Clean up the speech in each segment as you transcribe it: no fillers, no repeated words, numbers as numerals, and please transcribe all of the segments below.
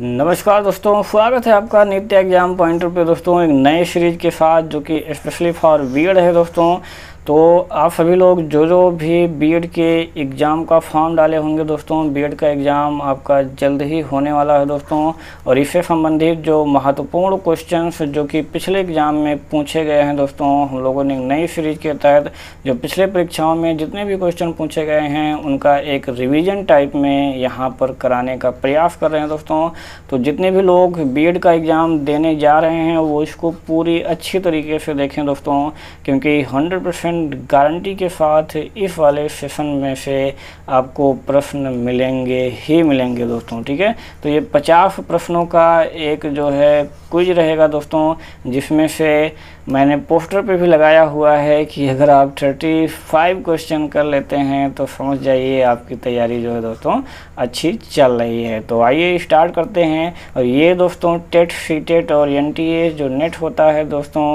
नमस्कार दोस्तों, स्वागत है आपका नित्य एग्जाम पॉइंटर पे दोस्तों एक नए सीरीज़ के साथ जो कि स्पेशली फॉर बीएड है दोस्तों। तो आप सभी लोग जो भी बीएड के एग्ज़ाम का फॉर्म डाले होंगे दोस्तों, बीएड का एग्ज़ाम आपका जल्द ही होने वाला है दोस्तों, और इससे संबंधित जो महत्वपूर्ण क्वेश्चंस जो कि पिछले एग्ज़ाम में पूछे गए हैं दोस्तों, हम लोगों ने नई सीरीज के तहत जो पिछले परीक्षाओं में जितने भी क्वेश्चन पूछे गए हैं उनका एक रिविज़न टाइप में यहाँ पर कराने का प्रयास कर रहे हैं दोस्तों। तो जितने भी लोग बीएड का एग्ज़ाम देने जा रहे हैं वो इसको पूरी अच्छी तरीके से देखें दोस्तों, क्योंकि 100% गारंटी के साथ इस वाले सेशन में से आपको प्रश्न मिलेंगे ही मिलेंगे दोस्तों, ठीक है। तो ये 50 प्रश्नों का एक जो है क्विज रहेगा दोस्तों, जिसमें से मैंने पोस्टर पे भी लगाया हुआ है कि अगर आप 35 क्वेश्चन कर लेते हैं तो समझ जाइए आपकी तैयारी जो है दोस्तों अच्छी चल रही है। तो आइए स्टार्ट करते हैं। और ये दोस्तों टेट, सीटेट और एनटीए जो नेट होता है दोस्तों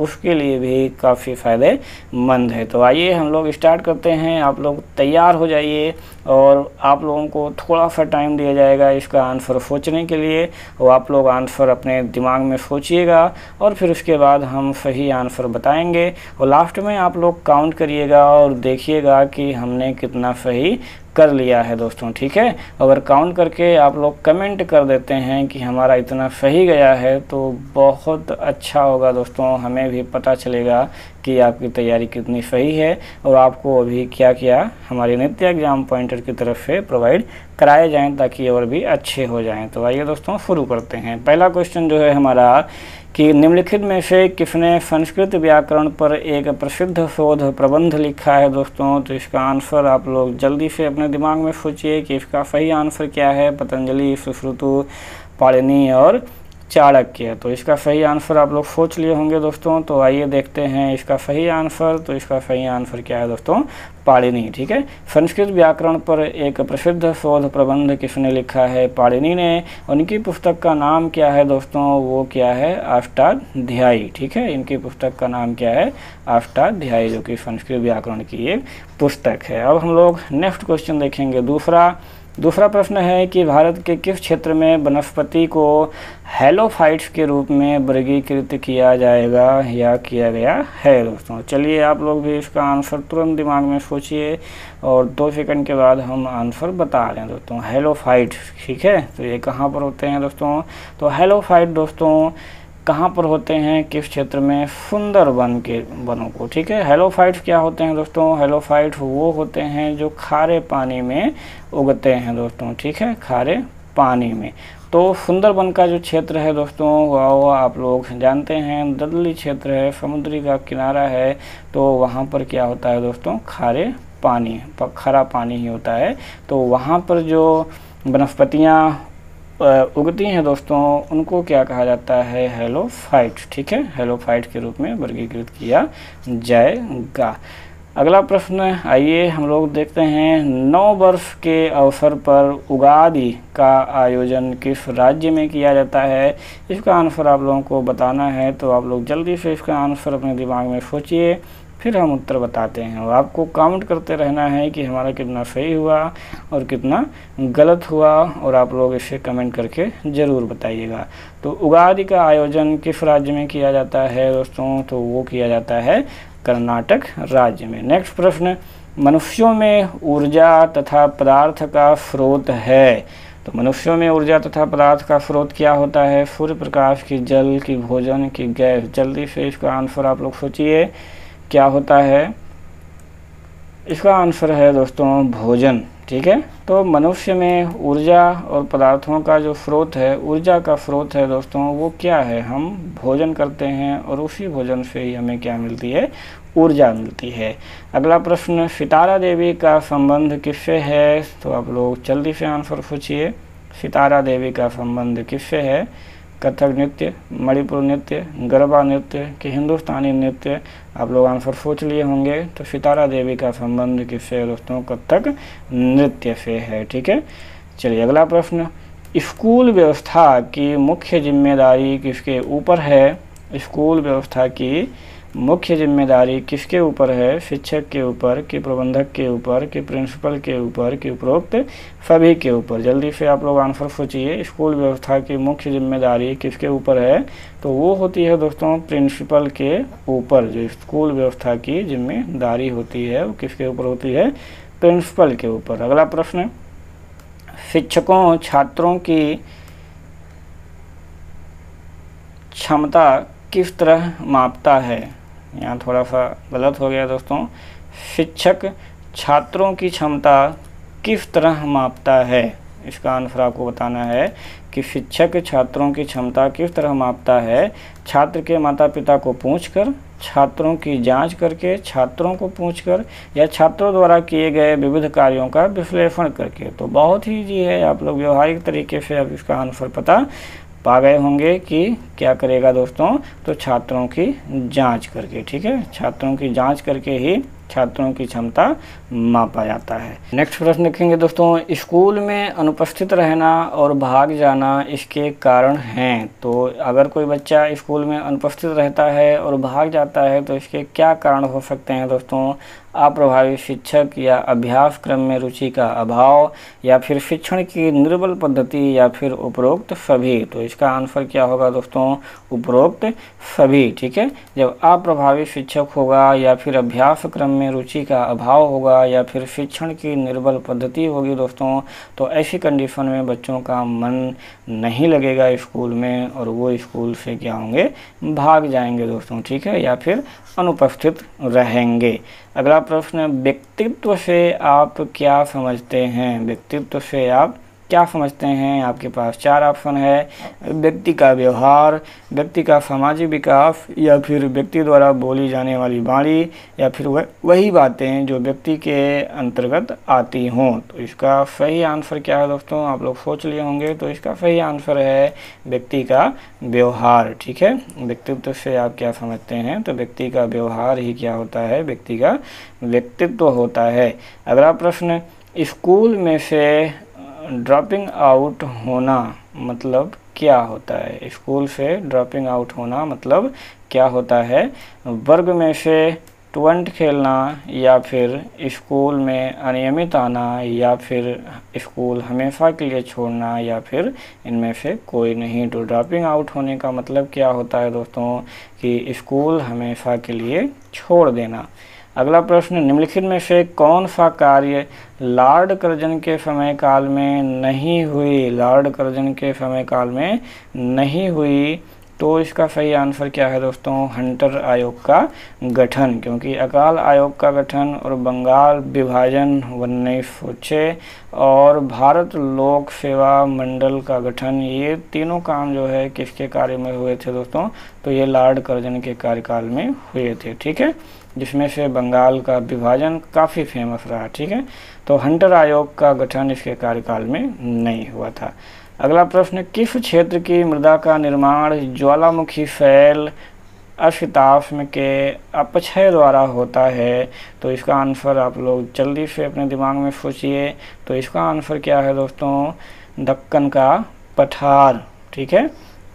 उसके लिए भी काफ़ी फ़ायदेमंद है। तो आइए हम लोग स्टार्ट करते हैं। आप लोग तैयार हो जाइए और आप लोगों को थोड़ा सा टाइम दिया जाएगा इसका आंसर सोचने के लिए, और आप लोग आंसर अपने दिमाग में सोचिएगा और फिर उसके बाद हम सही आंसर बताएंगे, और लास्ट में आप लोग काउंट करिएगा और देखिएगा कि हमने कितना सही कर लिया है दोस्तों, ठीक है। अगर काउंट करके आप लोग कमेंट कर देते हैं कि हमारा इतना सही गया है तो बहुत अच्छा होगा दोस्तों, हमें भी पता चलेगा कि आपकी तैयारी कितनी सही है और आपको अभी क्या क्या हमारे नित्य एग्जाम पॉइंटर की तरफ से प्रोवाइड कराए जाएं ताकि और भी अच्छे हो जाएं। तो आइए दोस्तों शुरू करते हैं। पहला क्वेश्चन जो है हमारा कि निम्नलिखित में से किसने संस्कृत व्याकरण पर एक प्रसिद्ध शोध प्रबंध लिखा है दोस्तों। तो इसका आंसर आप लोग जल्दी से अपने दिमाग में सोचिए कि इसका सही आंसर क्या है। पतंजलि, सुश्रुतु, पाणिनि और चाणक्य। तो इसका सही आंसर आप लोग सोच लिए होंगे दोस्तों। तो आइए देखते हैं इसका सही आंसर। तो इसका सही आंसर क्या है दोस्तों? पाणिनि, ठीक है। संस्कृत व्याकरण पर एक प्रसिद्ध शोध प्रबंध किसने लिखा है? पाणिनि ने। उनकी पुस्तक का नाम क्या है दोस्तों? वो क्या है? अष्टाध्यायी, ठीक है। इनकी पुस्तक का नाम क्या है? अष्टाध्यायी, जो कि संस्कृत व्याकरण की एक पुस्तक है। अब हम लोग नेक्स्ट क्वेश्चन देखेंगे। दूसरा प्रश्न है कि भारत के किस क्षेत्र में वनस्पति को हैलोफाइट्स के रूप में वर्गीकृत किया जाएगा या किया गया है दोस्तों। चलिए आप लोग भी इसका आंसर तुरंत दिमाग में सोचिए और 2 सेकंड के बाद हम आंसर बता रहे हैं दोस्तों। हैलोफाइट्स, ठीक है। तो ये कहाँ पर होते हैं दोस्तों? तो हैलोफाइट दोस्तों कहाँ पर होते हैं, किस क्षेत्र में? सुंदरबन के वनों को, ठीक है। हैलोफाइट्स क्या होते हैं दोस्तों? हैलोफाइट्स वो होते हैं जो खारे पानी में उगते हैं दोस्तों, ठीक है, खारे पानी में। तो सुंदरबन का जो क्षेत्र है दोस्तों वह आप लोग जानते हैं दलदली क्षेत्र है, समुद्री का किनारा है। तो वहाँ पर क्या होता है दोस्तों? खारे पानी, खारा पानी ही होता है। तो वहाँ पर जो वनस्पतियाँ उगती हैं दोस्तों उनको क्या कहा जाता है? हैलोफाइट, ठीक है। हैलोफाइट के रूप में वर्गीकृत किया जाएगा। अगला प्रश्न आइए हम लोग देखते हैं। 9 वर्ष के अवसर पर उगादि का आयोजन किस राज्य में किया जाता है? इसका आंसर आप लोगों को बताना है। तो आप लोग जल्दी से इसका आंसर अपने दिमाग में सोचिए, फिर हम उत्तर बताते हैं। और आपको काउंट करते रहना है कि हमारा कितना सही हुआ और कितना गलत हुआ, और आप लोग इसे कमेंट करके ज़रूर बताइएगा। तो उगादि का आयोजन किस राज्य में किया जाता है दोस्तों? तो वो किया जाता है कर्नाटक राज्य में। नेक्स्ट प्रश्न, मनुष्यों में ऊर्जा तथा पदार्थ का स्रोत है। तो मनुष्यों में ऊर्जा तथा पदार्थ का स्रोत क्या होता है? सूर्य प्रकाश, की जल, की भोजन, की गैस। जल्दी से इसका आंसर आप लोग सोचिए क्या होता है। इसका आंसर है दोस्तों भोजन, ठीक है। तो मनुष्य में ऊर्जा और पदार्थों का जो स्रोत है, ऊर्जा का स्रोत है दोस्तों, वो क्या है? हम भोजन करते हैं और उसी भोजन से ही हमें क्या मिलती है? ऊर्जा मिलती है। अगला प्रश्न, सितारा देवी का संबंध किससे है? तो आप लोग जल्दी से आंसर पूछिए। सितारा देवी का संबंध किससे है? कथक नृत्य, मणिपुर नृत्य, गरबा नृत्य के हिंदुस्तानी नृत्य। आप लोग आंसर सोच लिए होंगे। तो सितारा देवी का संबंध किससे है दोस्तों? कथक नृत्य से है, ठीक है। चलिए अगला प्रश्न, स्कूल व्यवस्था की मुख्य जिम्मेदारी किसके ऊपर है? स्कूल व्यवस्था की मुख्य जिम्मेदारी किसके ऊपर है, शिक्षक के ऊपर कि प्रबंधक के ऊपर कि प्रिंसिपल के ऊपर कि उपरोक्त सभी के ऊपर। जल्दी से आप लोग आंसर सोचिए। स्कूल व्यवस्था की मुख्य जिम्मेदारी किसके ऊपर है, तो वो होती है दोस्तों प्रिंसिपल के ऊपर। जो स्कूल व्यवस्था की जिम्मेदारी होती है वो किसके ऊपर होती है, प्रिंसिपल के ऊपर। अगला प्रश्न, शिक्षकों छात्रों की क्षमता किस तरह मापता है। यहाँ थोड़ा सा गलत हो गया दोस्तों, शिक्षक छात्रों की क्षमता किस तरह मापता है। इसका आंसर आपको बताना है कि शिक्षक छात्रों की क्षमता किस तरह मापता है, छात्र के माता पिता को पूछकर, छात्रों की जांच करके, छात्रों को पूछकर, या छात्रों द्वारा किए गए विविध कार्यों का विश्लेषण करके। तो बहुत ही ईजी है, आप लोग व्यवहारिक तरीके से आप इसका आंसर पता पा गए होंगे कि क्या करेगा दोस्तों, तो छात्रों की जांच करके। ठीक है, छात्रों की जांच करके ही छात्रों की क्षमता मापा जाता है। नेक्स्ट प्रश्न देखेंगे दोस्तों, स्कूल में अनुपस्थित रहना और भाग जाना इसके कारण हैं। तो अगर कोई बच्चा स्कूल में अनुपस्थित रहता है और भाग जाता है तो इसके क्या कारण हो सकते हैं दोस्तों। अप्रभावी शिक्षक या अभ्यासक्रम में रुचि का अभाव, या फिर शिक्षण की निर्बल पद्धति, या फिर उपरोक्त सभी। तो इसका आंसर क्या होगा दोस्तों, उपरोक्त सभी। ठीक है, जब अप्रभावी शिक्षक होगा, या फिर अभ्यासक्रम में रुचि का अभाव होगा, या फिर शिक्षण की निर्बल पद्धति होगी दोस्तों, तो ऐसी कंडीशन में बच्चों का मन नहीं लगेगा स्कूल में और वो स्कूल से क्या होंगे, भाग जाएंगे दोस्तों। ठीक है, या फिर अनुपस्थित रहेंगे। अगला प्रश्न, व्यक्तित्व से आप क्या समझते हैं। व्यक्तित्व से आप क्या समझते हैं, आपके पास 4 ऑप्शन है, व्यक्ति का व्यवहार, व्यक्ति का सामाजिक विकास, या फिर व्यक्ति द्वारा बोली जाने वाली वाणी, या फिर वही बातें जो व्यक्ति के अंतर्गत आती हों। तो इसका सही आंसर क्या है दोस्तों, आप लोग सोच लिए होंगे। तो इसका सही आंसर है व्यक्ति का व्यवहार। ठीक है, व्यक्तित्व से आप क्या समझते हैं, तो व्यक्ति का व्यवहार ही क्या होता है, व्यक्ति का व्यक्तित्व होता है। अगला प्रश्न, स्कूल में से ड्रॉपिंग आउट होना मतलब क्या होता है। स्कूल से ड्रॉपिंग आउट होना मतलब क्या होता है, वर्ग में से टुंट खेलना, या फिर स्कूल में अनियमित आना, या फिर स्कूल हमेशा के लिए छोड़ना, या फिर इनमें से कोई नहीं। तो ड्रॉपिंग आउट होने का मतलब क्या होता है दोस्तों, कि स्कूल हमेशा के लिए छोड़ देना। अगला प्रश्न, निम्नलिखित में से कौन सा कार्य लॉर्ड कर्जन के समय काल में नहीं हुई। लॉर्ड कर्जन के समय काल में नहीं हुई, तो इसका सही आंसर क्या है दोस्तों, हंटर आयोग का गठन। क्योंकि अकाल आयोग का गठन और बंगाल विभाजन 1906 और भारत लोक सेवा मंडल का गठन, ये तीनों काम जो है किसके कार्य में हुए थे दोस्तों, तो ये लॉर्ड कर्जन के कार्यकाल में हुए थे। ठीक है, जिसमें से बंगाल का विभाजन काफ़ी फेमस रहा। ठीक है, तो हंटर आयोग का गठन इसके कार्यकाल में नहीं हुआ था। अगला प्रश्न, किस क्षेत्र की मृदा का निर्माण ज्वालामुखी फैल अक्षताफ्म के अपक्षय द्वारा होता है। तो इसका आंसर आप लोग जल्दी से अपने दिमाग में सोचिए। तो इसका आंसर क्या है दोस्तों, दक्कन का पठार। ठीक है,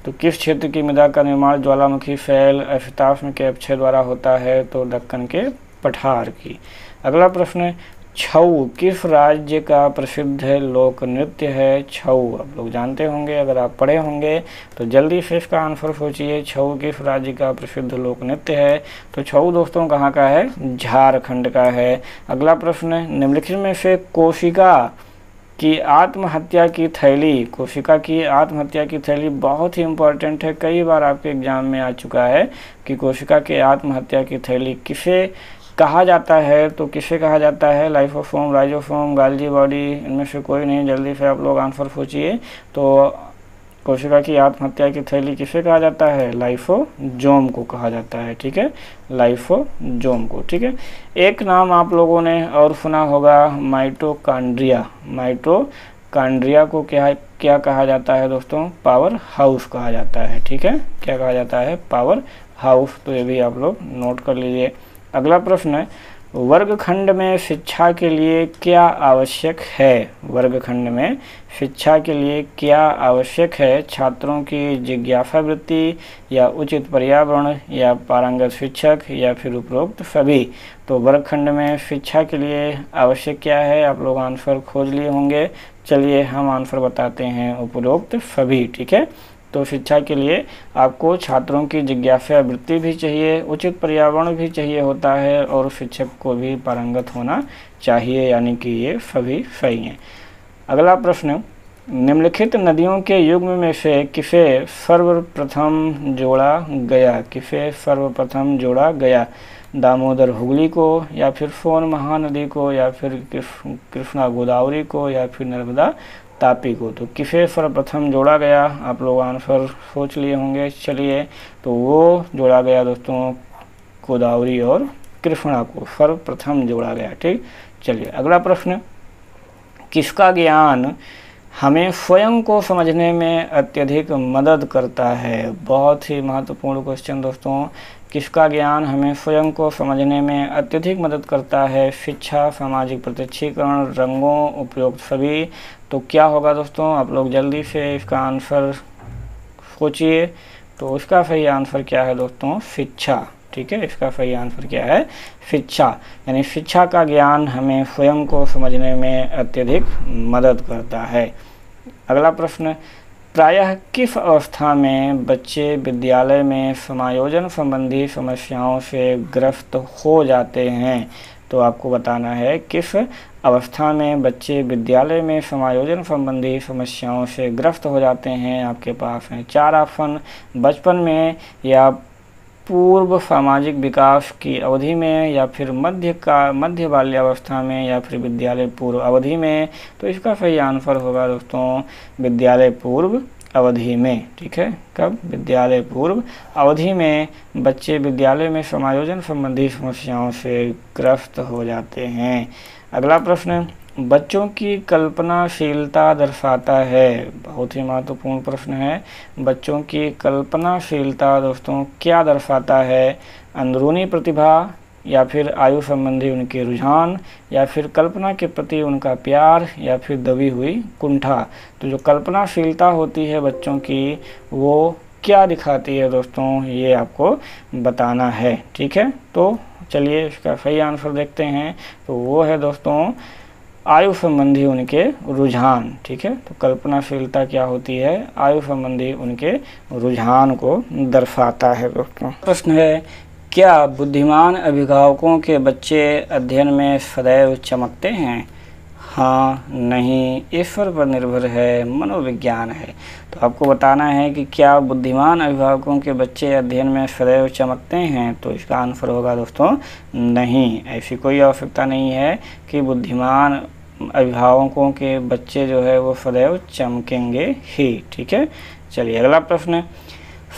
तो किस क्षेत्र की मृदा का निर्माण ज्वालामुखी फैल अक्षताफ्म के अपक्षय द्वारा होता है, तो दक्कन के पठार की। अगला प्रश्न, छऊ किस राज्य का प्रसिद्ध लोक नृत्य है। छऊ आप लोग जानते होंगे, अगर आप पढ़े होंगे तो जल्दी से इसका आंसर सोचिए। छऊ किस राज्य का प्रसिद्ध लोक नृत्य है, तो छऊ दोस्तों कहाँ का है, झारखंड का है। अगला प्रश्न, निम्नलिखित में से कोशिका की आत्महत्या की थैली। कोशिका की आत्महत्या की थैली बहुत ही इम्पोर्टेंट है, कई बार आपके एग्जाम में आ चुका है कि कोशिका के आत्महत्या की थैली किसे कहा जाता है। तो किसे कहा जाता है, लाइसोसोम, राइजोसोम, गाल्जी बॉडी, इनमें से कोई नहीं। जल्दी से आप लोग आंसर सोचिए। तो कोशिका की आत्महत्या की थैली किसे कहा जाता है, लाइसोजोम को कहा जाता है। ठीक है, लाइसोजोम को। ठीक है, एक नाम आप लोगों ने और सुना होगा, माइटोकांड्रिया। माइटोकांड्रिया को क्या कहा जाता है दोस्तों, पावर हाउस कहा जाता है। ठीक है, क्या कहा जाता है, पावर हाउस। तो ये भी आप लोग नोट कर लीजिए। अगला प्रश्न है, वर्गखंड में शिक्षा के लिए क्या आवश्यक है, वर्गखंड में शिक्षा के लिए क्या आवश्यक है, छात्रों की जिज्ञासा वृत्ति या उचित पर्यावरण या पारंगत शिक्षक या फिर उपरोक्त सभी। तो वर्गखंड में शिक्षा के लिए आवश्यक क्या है, आप लोग आंसर खोज लिए होंगे। चलिए हम आंसर बताते हैं, उपरोक्त सभी। ठीक है, तो शिक्षा के लिए आपको छात्रों की जिज्ञासा वृत्ति भी चाहिए, उचित पर्यावरण भी चाहिए होता है और शिक्षक को भी पारंगत होना चाहिए, यानी कि ये सभी सही हैं। अगला प्रश्न, निम्नलिखित नदियों के युग्म में से किसे सर्वप्रथम जोड़ा गया, किसे सर्वप्रथम जोड़ा गया, दामोदर हुगली को या फिर सोन महानदी को या फिर कृष्णा गोदावरी को या फिर नर्मदा तापी को। तो किसे सर्वप्रथम जोड़ा गया, आप लोग आंसर सोच लिए होंगे। चलिए, तो वो जोड़ा गया दोस्तों गोदावरी और कृष्णा को सर्वप्रथम जोड़ा गया। ठीक, चलिए अगला प्रश्न, किसका ज्ञान हमें स्वयं को समझने में अत्यधिक मदद करता है। बहुत ही महत्वपूर्ण क्वेश्चन दोस्तों, किसका ज्ञान हमें स्वयं को समझने में अत्यधिक मदद करता है, शिक्षा, सामाजिक प्रत्यक्षीकरण, रंगों, उपयोग सभी। तो क्या होगा दोस्तों, आप लोग जल्दी से इसका आंसर सोचिए। तो उसका सही आंसर क्या है दोस्तों, शिक्षा। ठीक है, इसका सही आंसर क्या है, शिक्षा। यानी शिक्षा का ज्ञान हमें स्वयं को समझने में अत्यधिक मदद करता है। अगला प्रश्न, प्रायः किस अवस्था में बच्चे विद्यालय में समायोजन संबंधी समस्याओं से ग्रस्त हो जाते हैं। तो आपको बताना है किस अवस्था में बच्चे विद्यालय में समायोजन संबंधी समस्याओं से ग्रस्त हो जाते हैं। आपके पास हैं चार ऑप्शन, बचपन में या पूर्व सामाजिक विकास की अवधि में या फिर मध्य बाल्यावस्था में या फिर विद्यालय पूर्व अवधि में। तो इसका सही आंसर होगा दोस्तों विद्यालय पूर्व अवधि में। ठीक है, कब, विद्यालय पूर्व अवधि में बच्चे विद्यालय में समायोजन संबंधी समस्याओं से ग्रस्त हो जाते हैं। अगला प्रश्न, बच्चों की कल्पनाशीलता दर्शाता है। बहुत ही महत्वपूर्ण प्रश्न है, बच्चों की कल्पनाशीलता दोस्तों क्या दर्शाता है, अंदरूनी प्रतिभा या फिर आयु संबंधी उनके रुझान या फिर कल्पना के प्रति उनका प्यार या फिर दबी हुई कुंठा। तो जो कल्पनाशीलता होती है बच्चों की, वो क्या दिखाती है दोस्तों, ये आपको बताना है। ठीक है, तो चलिए इसका सही आंसर देखते हैं। तो वो है दोस्तों आयु संबंधी उनके रुझान। ठीक है, तो कल्पनाशीलता क्या होती है, आयु संबंधी उनके रुझान को दर्शाता है दोस्तों। प्रश्न है, क्या बुद्धिमान अभिभावकों के बच्चे अध्ययन में सदैव चमकते हैं, हाँ, नहीं, ईश्वर पर निर्भर है, मनोविज्ञान है। तो आपको बताना है कि क्या बुद्धिमान अभिभावकों के बच्चे अध्ययन में सदैव चमकते हैं। तो इसका आंसर होगा दोस्तों नहीं, ऐसी कोई आवश्यकता नहीं है कि बुद्धिमान अभिभावकों के बच्चे जो है वो सदैव चमकेंगे ही। ठीक है, चलिए अगला प्रश्न,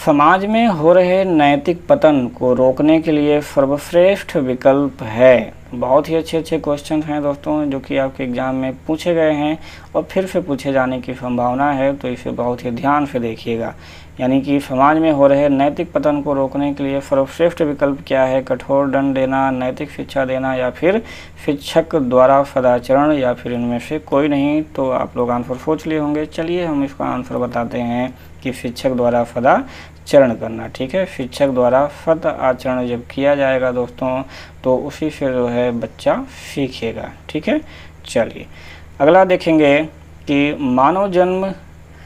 समाज में हो रहे नैतिक पतन को रोकने के लिए सर्वश्रेष्ठ विकल्प है। बहुत ही अच्छे अच्छे क्वेश्चन हैं दोस्तों, जो कि आपके एग्जाम में पूछे गए हैं और फिर से पूछे जाने की संभावना है, तो इसे बहुत ही ध्यान से देखिएगा। यानी कि समाज में हो रहे नैतिक पतन को रोकने के लिए सर्वश्रेष्ठ विकल्प क्या है, कठोर दंड देना, नैतिक शिक्षा देना या फिर शिक्षक द्वारा सदाचरण, या फिर इनमें से कोई नहीं। तो आप लोग आंसर सोच लिए होंगे। चलिए हम इसका आंसर बताते हैं कि शिक्षक द्वारा सदाचरण करना। ठीक है, शिक्षक द्वारा सदाचरण जब किया जाएगा दोस्तों, तो उसी से जो है बच्चा सीखेगा। ठीक है, चलिए अगला देखेंगे कि मानव जन्म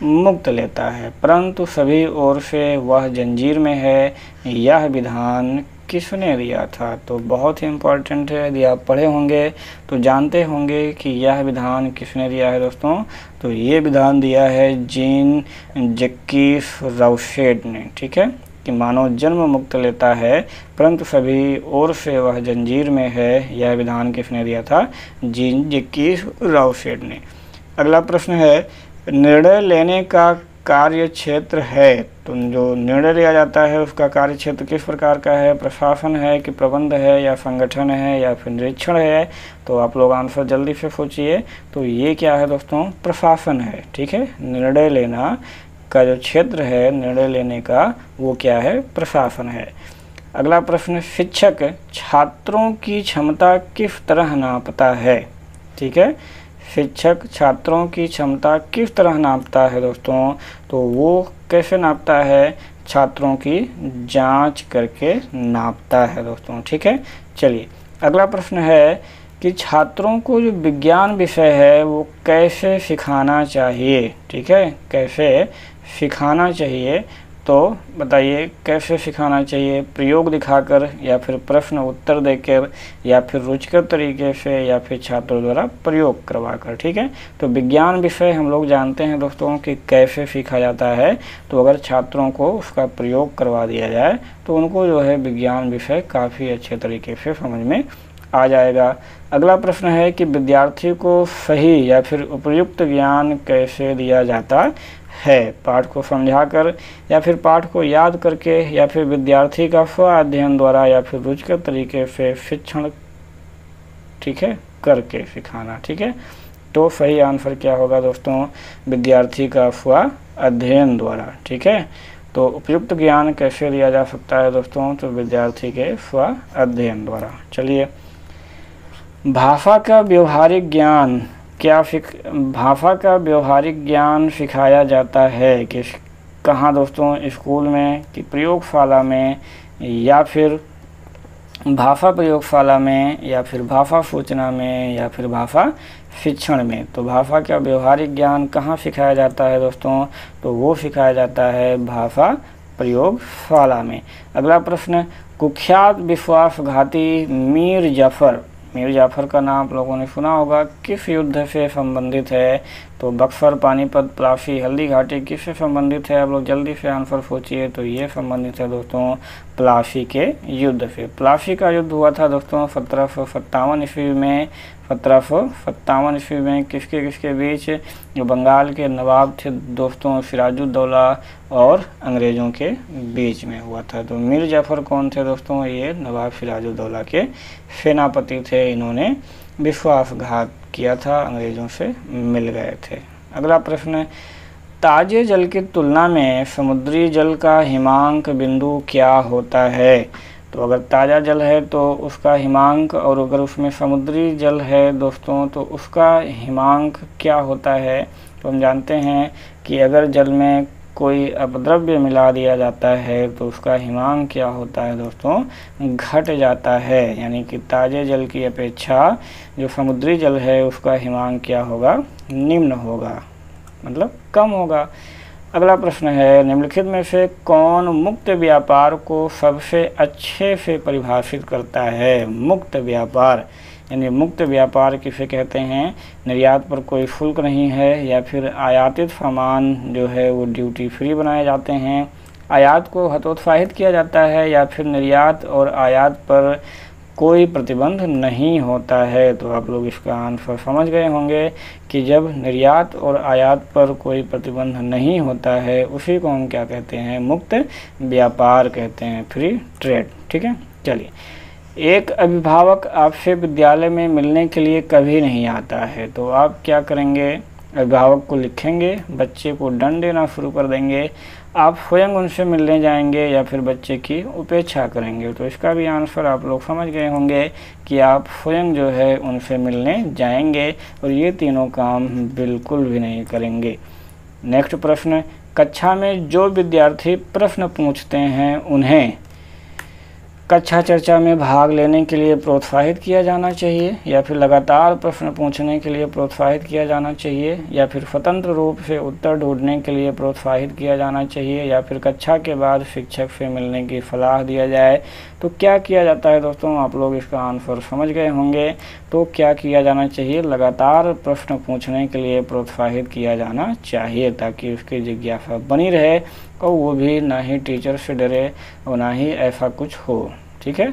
मुक्त लेता है परंतु सभी ओर से वह जंजीर में है, यह विधान किसने दिया था। तो बहुत ही इम्पोर्टेंट है, यदि आप पढ़े होंगे तो जानते होंगे कि यह विधान किसने दिया है दोस्तों। तो ये विधान दिया है जीन जक्कीस राउशेड ने। ठीक है, कि मानव जन्म मुक्त लेता है परंतु सभी ओर से वह जंजीर में है, यह विधान किसने दिया था, जीन जक्कीस राउशेड ने। अगला प्रश्न है, निर्णय लेने का कार्य क्षेत्र है। तो जो निर्णय लिया जाता है उसका कार्य क्षेत्र किस प्रकार का है, प्रशासन है कि प्रबंध है या संगठन है या फिर निरीक्षण है। तो आप लोग आंसर जल्दी से सोचिए। तो ये क्या है दोस्तों, प्रशासन है। ठीक है, निर्णय लेना का जो क्षेत्र है, निर्णय लेने का, वो क्या है, प्रशासन है। अगला प्रश्न, शिक्षक छात्रों की क्षमता किस तरह नापता है। ठीक है, शिक्षक छात्रों की क्षमता किस तरह नापता है दोस्तों, तो वो कैसे नापता है, छात्रों की जांच करके नापता है दोस्तों। ठीक है, चलिए अगला प्रश्न है कि छात्रों को जो विज्ञान विषय है वो कैसे सिखाना चाहिए। ठीक है, कैसे सिखाना चाहिए, तो बताइए कैसे सिखाना चाहिए, प्रयोग दिखाकर या फिर प्रश्न उत्तर देकर या फिर रुचिकर तरीके से या फिर छात्रों द्वारा प्रयोग करवाकर। ठीक है, तो विज्ञान विषय हम लोग जानते हैं दोस्तों कि कैसे सीखा जाता है, तो अगर छात्रों को उसका प्रयोग करवा दिया जाए तो उनको जो है विज्ञान विषय काफ़ी अच्छे तरीके से समझ में आ जाएगा। अगला प्रश्न है कि विद्यार्थी को सही या फिर उपयुक्त ज्ञान कैसे दिया जाता है, पाठ को समझाकर या फिर पाठ को याद करके या फिर विद्यार्थी का स्व अध्ययन द्वारा या फिर रुचिकर तरीके से शिक्षण, ठीक है, करके सिखाना। ठीक है, तो सही आंसर क्या होगा दोस्तों, विद्यार्थी का स्व अध्ययन द्वारा। ठीक है, तो उपयुक्त ज्ञान कैसे दिया जा सकता है दोस्तों, तो विद्यार्थी के स्व अध्ययन द्वारा। चलिए, भाषा का व्यवहारिक ज्ञान भाषा का व्यवहारिक ज्ञान सिखाया जाता है कि कहाँ दोस्तों, स्कूल में कि प्रयोगशाला में या फिर भाषा प्रयोगशाला में या फिर भाषा सूचना में या फिर भाषा शिक्षण में। तो भाषा का व्यवहारिक ज्ञान कहाँ सिखाया जाता है दोस्तों, तो वो सिखाया जाता है भाषा प्रयोगशाला में। अगला प्रश्न, कुख्यात विश्वासघाती मीर जाफर, मीर जाफ़र का नाम आप लोगों ने सुना होगा, किस युद्ध से संबंधित है, तो बक्सर, पानीपत, प्लासी, हल्दी घाटी किससे संबंधित है, आप लोग जल्दी से आंसर सोचिए, तो ये संबंधित है दोस्तों प्लासी के युद्ध से। प्लासी का युद्ध हुआ था दोस्तों 1757 ईस्वी में, 1757 ईस्वी में किसके किसके बीच, जो बंगाल के नवाब थे दोस्तों सिराजुद्दौला और अंग्रेज़ों के बीच में हुआ था। तो मीर जाफ़र कौन थे दोस्तों, ये नवाब सिराजुद्दौला के सेनापति थे, इन्होंने विश्वासघात किया था, अंग्रेज़ों से मिल गए थे। अगला प्रश्न, ताजे जल की तुलना में समुद्री जल का हिमांक बिंदु क्या होता है, तो अगर ताज़ा जल है तो उसका हिमांक, और अगर उसमें समुद्री जल है दोस्तों तो उसका हिमांक क्या होता है, तो हम जानते हैं कि अगर जल में कोई अपद्रव्य मिला दिया जाता है तो उसका हिमांक क्या होता है दोस्तों, घट जाता है, यानी कि ताज़े जल की अपेक्षा जो समुद्री जल है उसका हिमांक क्या होगा, निम्न होगा, मतलब कम होगा। अगला प्रश्न है, निम्नलिखित में से कौन मुक्त व्यापार को सबसे अच्छे से परिभाषित करता है। मुक्त व्यापार यानी मुक्त व्यापार किसे कहते हैं, निर्यात पर कोई शुल्क नहीं है या फिर आयातित सामान जो है वो ड्यूटी फ्री बनाए जाते हैं, आयात को हतोत्साहित किया जाता है या फिर निर्यात और आयात पर कोई प्रतिबंध नहीं होता है। तो आप लोग इसका आंसर समझ गए होंगे कि जब निर्यात और आयात पर कोई प्रतिबंध नहीं होता है उसी को हम क्या कहते हैं, मुक्त व्यापार कहते हैं, फ्री ट्रेड। ठीक है, चलिए, एक अभिभावक आपसे विद्यालय में मिलने के लिए कभी नहीं आता है, तो आप क्या करेंगे, अभिभावक को लिखेंगे, बच्चे को दंड देना शुरू कर देंगे, आप स्वयं उनसे मिलने जाएंगे या फिर बच्चे की उपेक्षा करेंगे। तो इसका भी आंसर आप लोग समझ गए होंगे कि आप स्वयं जो है उनसे मिलने जाएंगे और ये तीनों काम बिल्कुल भी नहीं करेंगे। नेक्स्ट प्रश्न, कक्षा में जो विद्यार्थी प्रश्न पूछते हैं उन्हें कक्षा चर्चा में भाग लेने के लिए प्रोत्साहित किया जाना चाहिए या फिर लगातार प्रश्न पूछने के लिए प्रोत्साहित किया जाना चाहिए या फिर स्वतंत्र रूप से उत्तर ढूंढने के लिए प्रोत्साहित किया जाना चाहिए या फिर कक्षा के बाद शिक्षक से मिलने की सलाह दिया जाए। तो क्या किया जाता है दोस्तों, आप लोग इसका आंसर समझ गए होंगे, तो क्या किया जाना चाहिए, लगातार प्रश्न पूछने के लिए प्रोत्साहित किया जाना चाहिए ताकि उसकी जिज्ञासा बनी रहे और वो भी ना ही टीचर से डरे और ना ही ऐसा कुछ हो। ठीक है,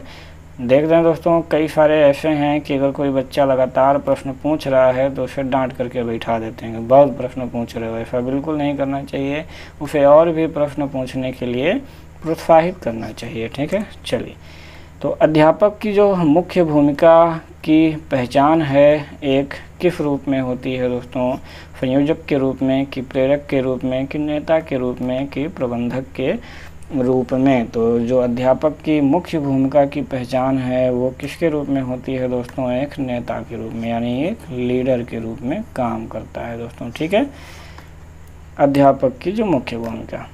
देख रहे हैं दोस्तों कई सारे ऐसे हैं कि अगर कोई बच्चा लगातार प्रश्न पूछ रहा है तो उसे डांट करके बैठा देते हैं, बहुत प्रश्न पूछ रहे हो, ऐसा बिल्कुल नहीं करना चाहिए, उसे और भी प्रश्न पूछने के लिए प्रोत्साहित करना चाहिए। ठीक है, चलिए, तो अध्यापक की जो मुख्य भूमिका की पहचान है एक किस रूप में होती है दोस्तों, संयोजक के रूप में कि प्रेरक के रूप में कि नेता के रूप में कि प्रबंधक के रूप में। तो जो अध्यापक की मुख्य भूमिका की पहचान है वो किसके रूप में होती है दोस्तों, एक नेता के रूप में, यानी एक लीडर के रूप में काम करता है दोस्तों। ठीक है, अध्यापक की जो मुख्य भूमिका।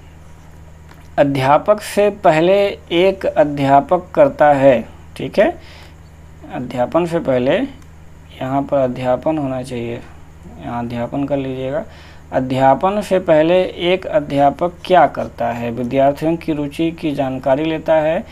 अध्यापक से पहले एक अध्यापक करता है। ठीक है, अध्यापन से पहले, यहाँ पर अध्यापन होना चाहिए, यहाँ अध्यापन कर लीजिएगा। अध्यापन से पहले एक अध्यापक क्या करता है, विद्यार्थियों की रुचि की जानकारी लेता है,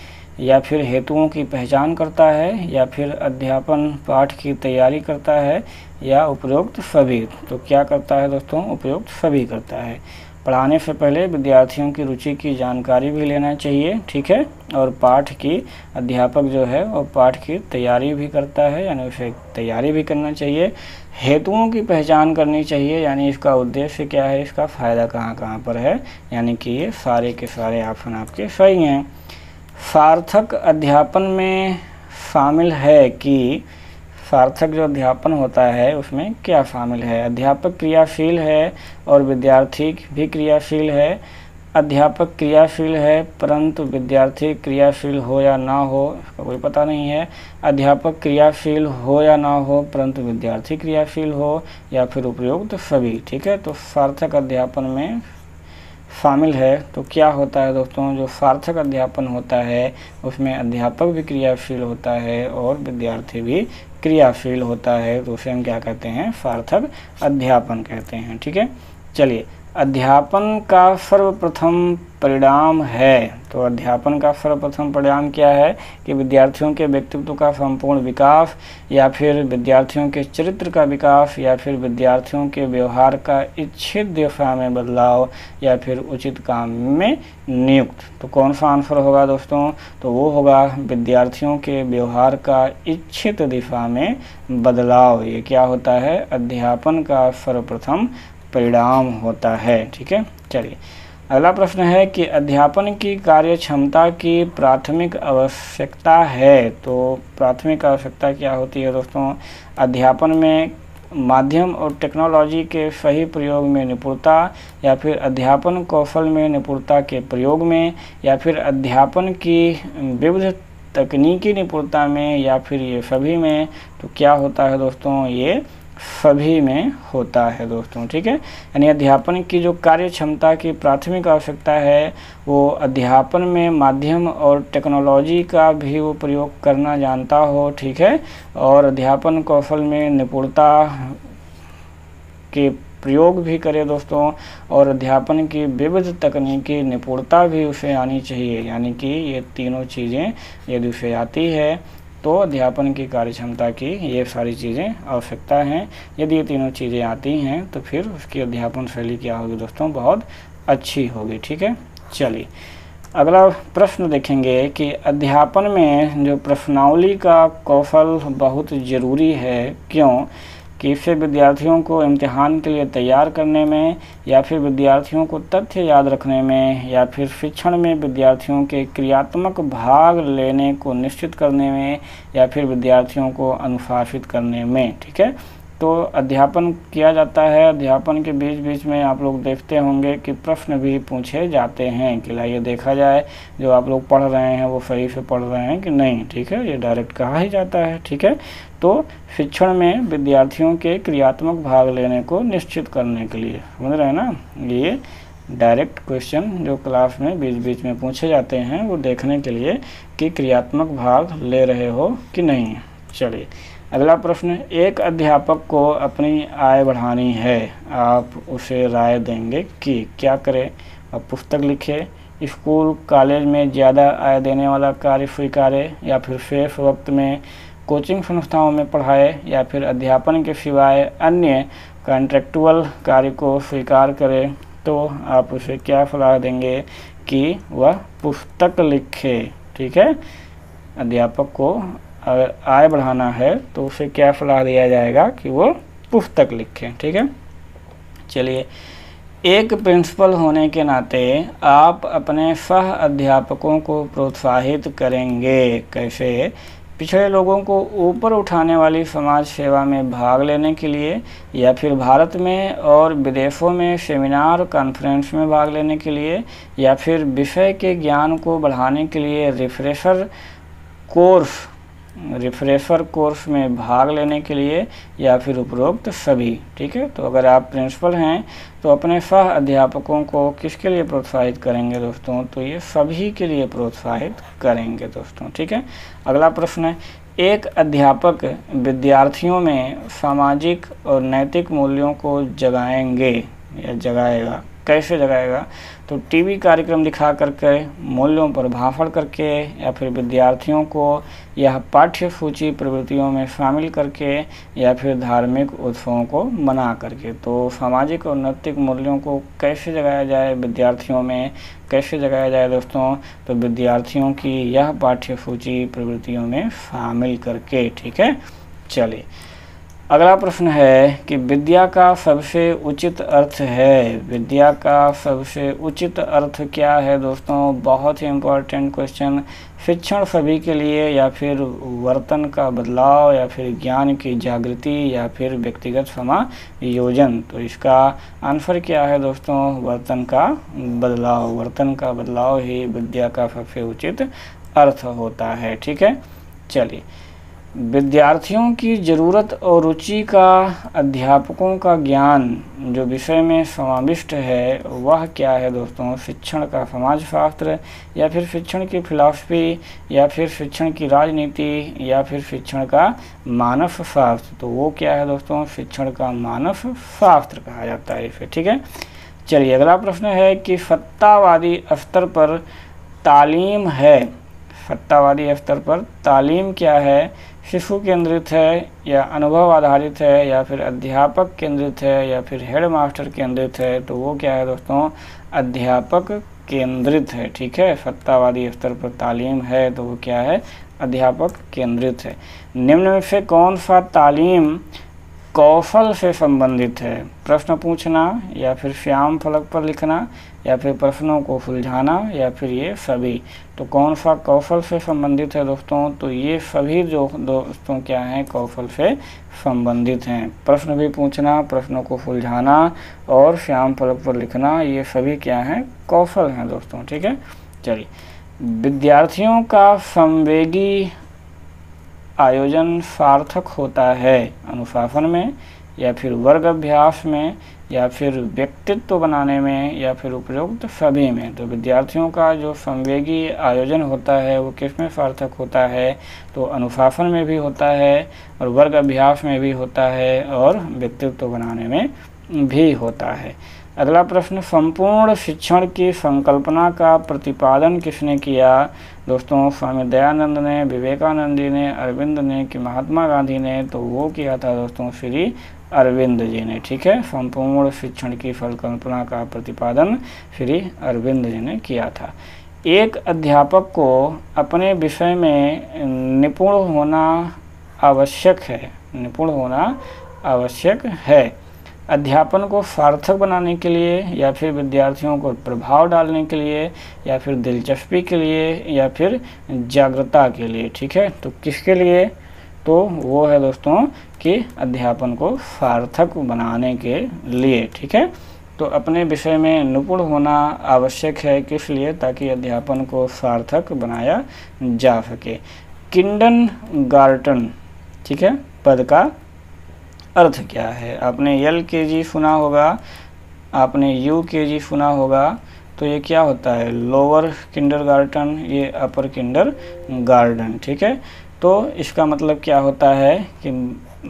या फिर हेतुओं की पहचान करता है, या फिर अध्यापन पाठ की तैयारी करता है, या उपरोक्त सभी। तो क्या करता है दोस्तों, उपरोक्त सभी करता है। पढ़ाने से पहले विद्यार्थियों की रुचि की जानकारी भी लेना चाहिए। ठीक है, और पाठ की, अध्यापक जो है वो पाठ की तैयारी भी करता है, यानी उसे तैयारी भी करना चाहिए। हेतुओं की पहचान करनी चाहिए, यानी इसका उद्देश्य क्या है, इसका फ़ायदा कहाँ कहाँ पर है, यानी कि ये सारे के सारे ऑप्शन आपके सही हैं। सार्थक अध्यापन में शामिल है कि सार्थक जो अध्यापन होता है उसमें क्या शामिल है। अध्यापक क्रियाशील है और विद्यार्थी भी क्रियाशील है। अध्यापक क्रियाशील है परंतु विद्यार्थी क्रियाशील हो या ना हो इसका कोई पता नहीं है। अध्यापक क्रियाशील हो या ना हो परंतु विद्यार्थी क्रियाशील हो, या फिर उपयुक्त तो सभी। ठीक है, तो सार्थक अध्यापन में शामिल है तो क्या होता है दोस्तों, जो सार्थक अध्यापन होता है उसमें अध्यापक भी क्रियाशील होता है और विद्यार्थी भी क्रियाशील होता है, तो उसे हम क्या कहते हैं, सार्थक अध्यापन कहते हैं। ठीक है, चलिए, अध्यापन का सर्वप्रथम परिणाम है। तो अध्यापन का सर्वप्रथम परिणाम क्या है कि विद्यार्थियों के व्यक्तित्व का संपूर्ण विकास, या फिर विद्यार्थियों के चरित्र का विकास, या फिर विद्यार्थियों के व्यवहार का इच्छित दिशा में बदलाव, या फिर उचित काम में नियुक्त। तो कौन सा आंसर होगा दोस्तों, तो वो होगा विद्यार्थियों के व्यवहार का इच्छित दिशा में बदलाव। ये क्या होता है, अध्यापन का सर्वप्रथम परिणाम होता है। ठीक है, चलिए, अगला प्रश्न है कि अध्यापन की कार्य क्षमता की प्राथमिक आवश्यकता है। तो प्राथमिक आवश्यकता क्या होती है दोस्तों, अध्यापन में माध्यम और टेक्नोलॉजी के सही प्रयोग में निपुणता, या फिर अध्यापन कौशल में निपुणता के प्रयोग में, या फिर अध्यापन की विविध तकनीकी निपुणता में, या फिर ये सभी में। तो क्या होता है दोस्तों, ये सभी में होता है दोस्तों। ठीक है, यानी अध्यापन की जो कार्य क्षमता की प्राथमिक आवश्यकता है वो अध्यापन में माध्यम और टेक्नोलॉजी का भी वो प्रयोग करना जानता हो। ठीक है, और अध्यापन कौशल में निपुणता के प्रयोग भी करे दोस्तों, और अध्यापन की विविध तकनीकी निपुणता भी उसे आनी चाहिए, यानी कि ये तीनों चीज़ें यदि उसे आती है तो अध्यापन की कार्यक्षमता की ये सारी चीज़ें आवश्यकता हैं। यदि ये तीनों चीज़ें आती हैं तो फिर उसकी अध्यापन शैली क्या होगी दोस्तों, बहुत अच्छी होगी। ठीक है, चलिए, अगला प्रश्न देखेंगे कि अध्यापन में जो प्रश्नावली का कौशल बहुत ज़रूरी है, क्यों कि इससे विद्यार्थियों को इम्तिहान के लिए तैयार करने में, या फिर विद्यार्थियों को तथ्य याद रखने में, या फिर शिक्षण में विद्यार्थियों के क्रियात्मक भाग लेने को निश्चित करने में, या फिर विद्यार्थियों को अनुशासित करने में। ठीक है, तो अध्यापन किया जाता है, अध्यापन के बीच बीच में आप लोग देखते होंगे कि प्रश्न भी पूछे जाते हैं कि लाइए देखा जाए जो आप लोग पढ़ रहे हैं वो सही से पढ़ रहे हैं कि नहीं। ठीक है, ये डायरेक्ट कहा ही जाता है। ठीक है, तो शिक्षण में विद्यार्थियों के क्रियात्मक भाग लेने को निश्चित करने के लिए, समझ रहे हैं ना, ये डायरेक्ट क्वेश्चन जो क्लास में बीच बीच में पूछे जाते हैं वो देखने के लिए कि क्रियात्मक भाग ले रहे हो कि नहीं। चलिए, अगला प्रश्न, एक अध्यापक को अपनी आय बढ़ानी है, आप उसे राय देंगे कि क्या करें, आप पुस्तक लिखे, स्कूल कॉलेज में ज़्यादा आय देने वाला कार्य स्वीकारें, या फिर शेष वक्त में कोचिंग संस्थाओं में पढ़ाए, या फिर अध्यापन के सिवाय अन्य कॉन्ट्रैक्चुअल कार्य को स्वीकार करें। तो आप उसे क्या सलाह देंगे कि वह पुस्तक लिखे। ठीक है, अध्यापक को अगर आय बढ़ाना है तो उसे क्या सलाह दिया जाएगा कि वो पुस्तक लिखें। ठीक है, चलिए, एक प्रिंसिपल होने के नाते आप अपने सह अध्यापकों को प्रोत्साहित करेंगे, कैसे, पिछड़े लोगों को ऊपर उठाने वाली समाज सेवा में भाग लेने के लिए या फिर भारत में और विदेशों में सेमिनार और कॉन्फ्रेंस में भाग लेने के लिए या फिर विषय के ज्ञान को बढ़ाने के लिए रिफ्रेशर कोर्स में भाग लेने के लिए या फिर उपरोक्त सभी। ठीक है, तो अगर आप प्रिंसिपल हैं तो अपने सह अध्यापकों को किसके लिए प्रोत्साहित करेंगे दोस्तों, तो ये सभी के लिए प्रोत्साहित करेंगे दोस्तों। ठीक है, अगला प्रश्न है, एक अध्यापक विद्यार्थियों में सामाजिक और नैतिक मूल्यों को जगाएंगे या जगाएगा, कैसे जगाएगा, तो टीवी कार्यक्रम दिखा करके, मूल्यों पर भाषण करके, या फिर विद्यार्थियों को यह पाठ्य सूची प्रवृत्तियों में शामिल करके, या फिर धार्मिक उत्सवों को मना करके। तो सामाजिक और नैतिक मूल्यों को कैसे जगाया जाए विद्यार्थियों में, कैसे जगाया जाए दोस्तों, तो विद्यार्थियों की यह पाठ्य सूची प्रवृत्तियों में शामिल करके। ठीक है, चलिए अगला प्रश्न है कि विद्या का सबसे उचित अर्थ है, विद्या का सबसे उचित अर्थ क्या है दोस्तों, बहुत ही इम्पोर्टेंट क्वेश्चन। शिक्षण सभी के लिए, या फिर वर्तन का बदलाव, या फिर ज्ञान की जागृति, या फिर व्यक्तिगत समायोजन। तो इसका आंसर क्या है दोस्तों, वर्तन का बदलाव। वर्तन का बदलाव ही विद्या का सबसे उचित अर्थ होता है। ठीक है, चलिए, विद्यार्थियों की ज़रूरत और रुचि का अध्यापकों का ज्ञान जो विषय में समाविष्ट है वह क्या है दोस्तों, शिक्षण का समाजशास्त्र, या फिर शिक्षण की फिलॉसफी, या फिर शिक्षण की राजनीति, या फिर शिक्षण का मानव शास्त्र। तो वो क्या है दोस्तों, शिक्षण का मानव शास्त्र कहा जाता है इसे। ठीक है, चलिए अगला प्रश्न है कि सत्तावादी स्तर पर तालीम है, सत्तावादी स्तर पर तालीम क्या है, शिशु केंद्रित है, या अनुभव आधारित है, या फिर अध्यापक केंद्रित है, या फिर हेडमास्टर केंद्रित है। तो वो क्या है दोस्तों, अध्यापक केंद्रित है। ठीक है, सत्तावादी स्तर पर तालीम है तो वो क्या है, अध्यापक केंद्रित है। निम्न में से कौन सा तालीम कौशल से संबंधित है, प्रश्न पूछना, या फिर श्याम फलक पर लिखना, या फिर प्रश्नों को सुलझाना, या फिर ये सभी। तो कौन सा कौशल से संबंधित है दोस्तों, तो ये सभी जो दोस्तों क्या हैं, कौशल से संबंधित हैं। प्रश्न भी पूछना, प्रश्नों को सुलझाना और श्याम फलक पर लिखना, ये सभी क्या हैं, कौशल हैं दोस्तों। ठीक है, चलिए, विद्यार्थियों का संवेगी आयोजन सार्थक होता है अनुशासन में, या फिर वर्ग अभ्यास में, या फिर व्यक्तित्व बनाने में, या फिर उपरोक्त सभी में। तो विद्यार्थियों का जो संवेगी आयोजन होता है वो किस में सार्थक होता है, तो अनुशासन में भी होता है, और वर्ग अभ्यास में भी होता है, और व्यक्तित्व बनाने में भी होता है। अगला प्रश्न, संपूर्ण शिक्षण की संकल्पना का प्रतिपादन किसने किया दोस्तों, स्वामी दयानंद ने, विवेकानंद जी ने, अरविंद ने, कि महात्मा गांधी ने। तो वो किया था दोस्तों श्री अरविंद जी ने। ठीक है, संपूर्ण शिक्षण की संकल्पना का प्रतिपादन श्री अरविंद जी ने किया था। एक अध्यापक को अपने विषय में निपुण होना आवश्यक है, निपुण होना आवश्यक है। अध्यापन को सार्थक बनाने के लिए, या फिर विद्यार्थियों को प्रभाव डालने के लिए, या फिर दिलचस्पी के लिए, या फिर जागरूकता के लिए। ठीक है, तो किसके लिए, तो वो है दोस्तों कि अध्यापन को सार्थक बनाने के लिए। ठीक है, तो अपने विषय में निपुण होना आवश्यक है, किस लिए, ताकि अध्यापन को सार्थक बनाया जा सके। किंडरगार्टन, ठीक है, पद का अर्थ क्या है, आपने LKG सुना होगा, आपने UKG सुना होगा। तो ये क्या होता है, लोअर किंडरगार्टन, ये अपर किंडरगार्टन। ठीक है, तो इसका मतलब क्या होता है कि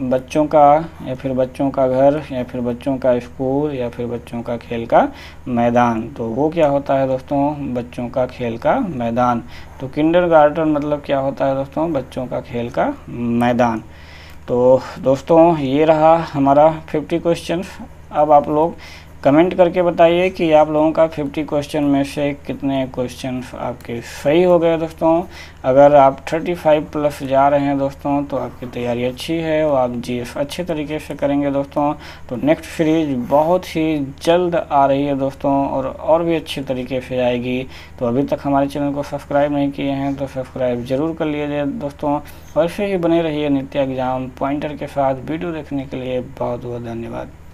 बच्चों का, या फिर बच्चों का घर, या फिर बच्चों का स्कूल, या फिर बच्चों का खेल का मैदान। तो वो क्या होता है दोस्तों, बच्चों का खेल का मैदान। तो किंडरगार्टन मतलब क्या होता है दोस्तों, बच्चों का खेल का मैदान। तो दोस्तों ये रहा हमारा 50 क्वेश्चन। अब आप लोग कमेंट करके बताइए कि आप लोगों का 50 क्वेश्चन में से कितने क्वेश्चन आपके सही हो गए दोस्तों। अगर आप 35 प्लस जा रहे हैं दोस्तों तो आपकी तैयारी अच्छी है और आप जीएस अच्छे तरीके से करेंगे दोस्तों। तो नेक्स्ट सीरीज बहुत ही जल्द आ रही है दोस्तों और भी अच्छे तरीके से आएगी। तो अभी तक हमारे चैनल को सब्सक्राइब नहीं किए हैं तो सब्सक्राइब ज़रूर कर लीजिए दोस्तों। और ऐसे ही बने रहिए नित्य एग्ज़ाम पॉइंटर के साथ। वीडियो देखने के लिए बहुत बहुत धन्यवाद।